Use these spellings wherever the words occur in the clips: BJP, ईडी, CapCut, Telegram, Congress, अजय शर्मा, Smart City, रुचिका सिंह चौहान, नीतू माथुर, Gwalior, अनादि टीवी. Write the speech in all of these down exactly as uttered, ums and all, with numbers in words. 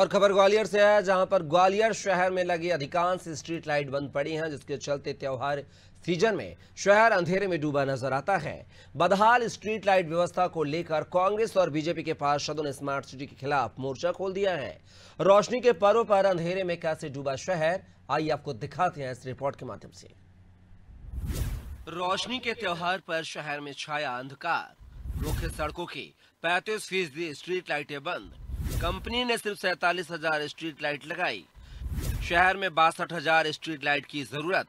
और खबर ग्वालियर से है, जहां पर ग्वालियर शहर में लगी अधिकांश स्ट्रीट लाइट बंद पड़ी हैं, जिसके चलते त्यौहार सीजन में शहर अंधेरे में डूबा नजर आता है। बदहाल स्ट्रीट लाइट व्यवस्था को लेकर कांग्रेस और बीजेपी के पार्षदों ने स्मार्ट सिटी के खिलाफ मोर्चा खोल दिया है। रोशनी के पर्व पर अंधेरे में कैसे डूबा शहर, आइए आपको दिखाते हैं इस रिपोर्ट के माध्यम से। रोशनी के त्यौहार पर शहर में छाया अंधकार, रूखे सड़कों की पैंतीस फीसदी स्ट्रीट लाइटें बंद। कंपनी ने सिर्फ सैतालीस हजार स्ट्रीट लाइट लगाई। शहर में बासठ हजार स्ट्रीट लाइट की जरूरत।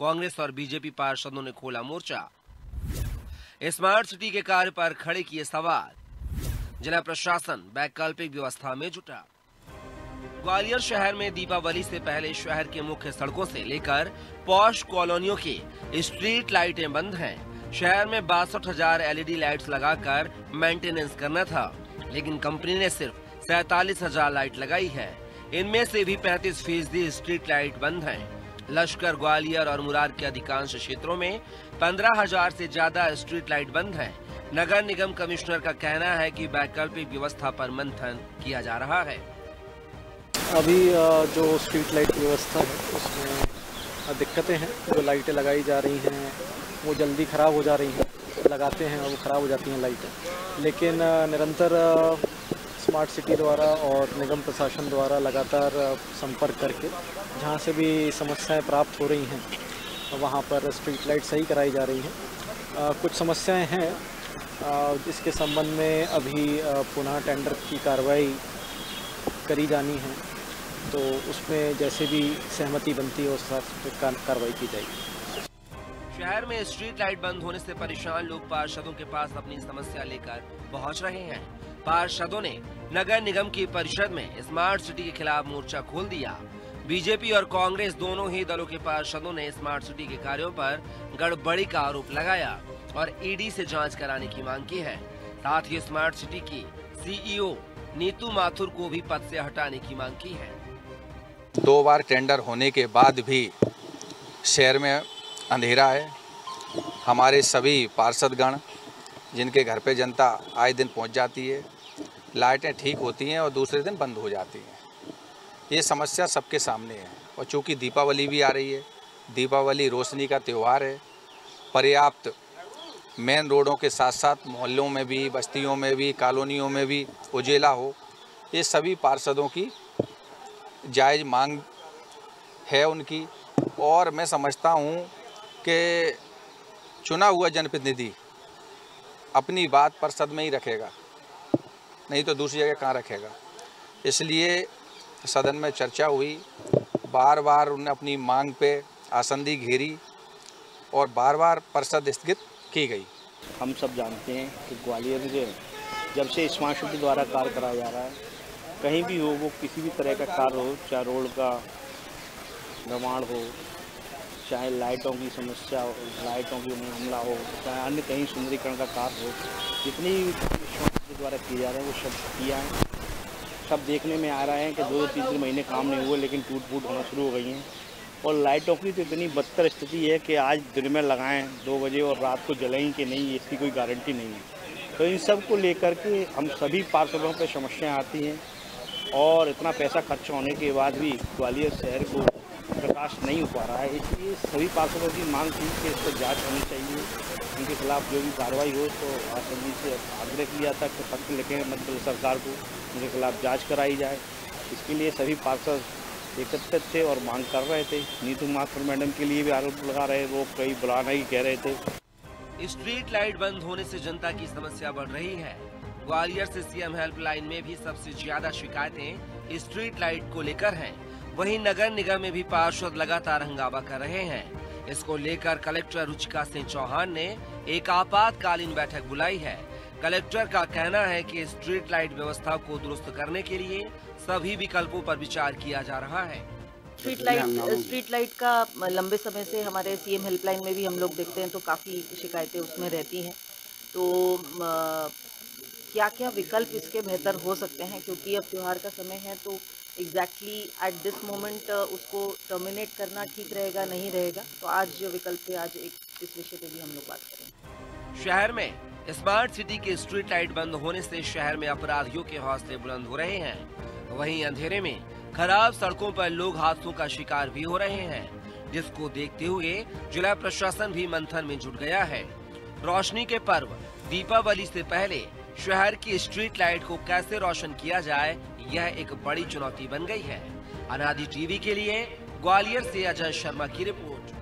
कांग्रेस और बीजेपी पार्षदों ने खोला मोर्चा, स्मार्ट सिटी के कार्य पर खड़े किए सवाल। जिला प्रशासन वैकल्पिक व्यवस्था में जुटा। ग्वालियर शहर में दीपावली से पहले शहर के मुख्य सड़कों से लेकर पॉश कॉलोनियों की स्ट्रीट लाइटें बंद हैं। शहर में बासठ हजार एलईडी लाइट लगाकर मेंटेनेंस करना था, लेकिन कंपनी ने सिर्फ सैतालीस हजार लाइट लगाई है। इनमें से भी पैंतीस फीसदी स्ट्रीट लाइट बंद हैं। लश्कर, ग्वालियर और मुरार के अधिकांश क्षेत्रों में पंद्रह हजार से ज्यादा स्ट्रीट लाइट बंद हैं। नगर निगम कमिश्नर का कहना है कि वैकल्पिक व्यवस्था पर मंथन किया जा रहा है। अभी जो स्ट्रीट लाइट व्यवस्था है उसमें दिक्कतें हैं। जो लाइटें लगाई जा रही हैं वो जल्दी खराब हो जा रही हैं, लगाते हैं और वो ख़राब हो जाती हैं लाइटें। लेकिन निरंतर स्मार्ट सिटी द्वारा और निगम प्रशासन द्वारा लगातार संपर्क करके जहाँ से भी समस्याएं प्राप्त हो रही हैं वहाँ पर स्ट्रीट लाइट सही कराई जा रही हैं। कुछ समस्याएं हैं, इसके संबंध में अभी पुनः टेंडर की कार्रवाई करी जानी है, तो उसमें जैसे भी सहमति बनती है उस हिसाब से कार्रवाई की जाएगी। शहर में स्ट्रीट लाइट बंद होने से परेशान लोग पार्षदों के पास अपनी समस्या लेकर पहुंच रहे हैं। पार्षदों ने नगर निगम की परिषद में स्मार्ट सिटी के खिलाफ मोर्चा खोल दिया। बीजेपी और कांग्रेस दोनों ही दलों के पार्षदों ने स्मार्ट सिटी के कार्यों पर गड़बड़ी का आरोप लगाया और ईडी से जांच कराने की मांग की है। साथ ही स्मार्ट सिटी की सीईओ नीतू माथुर को भी पद से हटाने की मांग की है। दो बार टेंडर होने के बाद भी शहर में अंधेरा है। हमारे सभी पार्षदगण जिनके घर पे जनता आए दिन पहुंच जाती है, लाइटें ठीक होती हैं और दूसरे दिन बंद हो जाती हैं। ये समस्या सबके सामने है। और चूँकि दीपावली भी आ रही है, दीपावली रोशनी का त्यौहार है। पर्याप्त मेन रोडों के साथ साथ मोहल्लों में भी, बस्तियों में भी, कॉलोनियों में भी उजेला हो, ये सभी पार्षदों की जायज़ मांग है उनकी। और मैं समझता हूँ कि चुना हुआ जनप्रतिनिधि अपनी बात परिषद में ही रखेगा, नहीं तो दूसरी जगह कहाँ रखेगा। इसलिए सदन में चर्चा हुई, बार बार उन्होंने अपनी मांग पे आसंदी घेरी और बार बार परिषद स्थगित की गई। हम सब जानते हैं कि ग्वालियर में जब से स्मार्ट सिटी द्वारा कार्य कराया जा रहा है, कहीं भी हो, वो किसी भी तरह का कार्य हो, चाहे रोड का निर्माण हो, चाहे लाइटों की समस्या हो, लाइटों की हमला हो, चाहे अन्य कहीं सुंदरीकरण का कार्य हो, जितनी स्मार्ट सिटी द्वारा किए जा रहे हैं वो सब किया है। सब देखने में आ रहा है कि दो तीन तीन महीने काम नहीं हुए, लेकिन टूट फूट होना शुरू हो गई हैं। और लाइटों की तो इतनी बदतर स्थिति है कि आज दिन में लगाएं दो बजे और रात को जलाएं कि नहीं, इसकी कोई गारंटी नहीं है। तो इन सब को लेकर के हम सभी पार्षदों पर समस्याएँ आती हैं। और इतना पैसा खर्च होने के बाद भी ग्वालियर शहर को प्रकाश नहीं हो पा रहा है, इसलिए सभी पार्षदों की मांग थी कि इस पर जांच होनी चाहिए, उनके खिलाफ जो भी कार्रवाई हो। तो असेंबली से आग्रह किया था कि पत्र लिखें मध्य सरकार को, उनके खिलाफ जांच कराई जाए। इसके लिए सभी पार्षद एकत्रित थे और मांग कर रहे थे। नीतू माथुर मैडम के लिए भी आरोप लगा रहे, वो कई बुलाना ही कह रहे थे। स्ट्रीट लाइट बंद होने से जनता की समस्या बढ़ रही है। ग्वालियर से सीएम हेल्पलाइन में भी सबसे ज्यादा शिकायतें स्ट्रीट लाइट को लेकर हैं। वहीं नगर निगम में भी पार्षद लगातार हंगामा कर रहे हैं। इसको लेकर कलेक्टर रुचिका सिंह चौहान ने एक आपातकालीन बैठक बुलाई है। कलेक्टर का कहना है कि स्ट्रीट लाइट व्यवस्था को दुरुस्त करने के लिए सभी विकल्पों पर विचार किया जा रहा है। स्ट्रीट लाइट स्ट्रीट लाइट का लंबे समय से हमारे सीएम हेल्पलाइन में भी हम लोग देखते हैं, तो काफी शिकायतें उसमें रहती है। तो क्या क्या विकल्प इसके बेहतर हो सकते हैं, क्योंकि अब त्यौहार का समय है, तो एग्जैक्टली एट दिस मोमेंट उसको टर्मिनेट करना ठीक रहेगा नहीं रहेगा, तो आज जो विकल्प थे, आज एक इस विषय पे भी हम लोग बात करेंगे। शहर में स्मार्ट सिटी के स्ट्रीट लाइट बंद होने से शहर में अपराधियों के हौसले बुलंद हो रहे हैं। वहीं अंधेरे में खराब सड़कों पर लोग हादसों का शिकार भी हो रहे हैं, जिसको देखते हुए जिला प्रशासन भी मंथन में जुट गया है। रोशनी के पर्व दीपावली से पहले शहर की स्ट्रीट लाइट को कैसे रोशन किया जाए, यह एक बड़ी चुनौती बन गई है। अनादि टीवी के लिए ग्वालियर से अजय शर्मा की रिपोर्ट।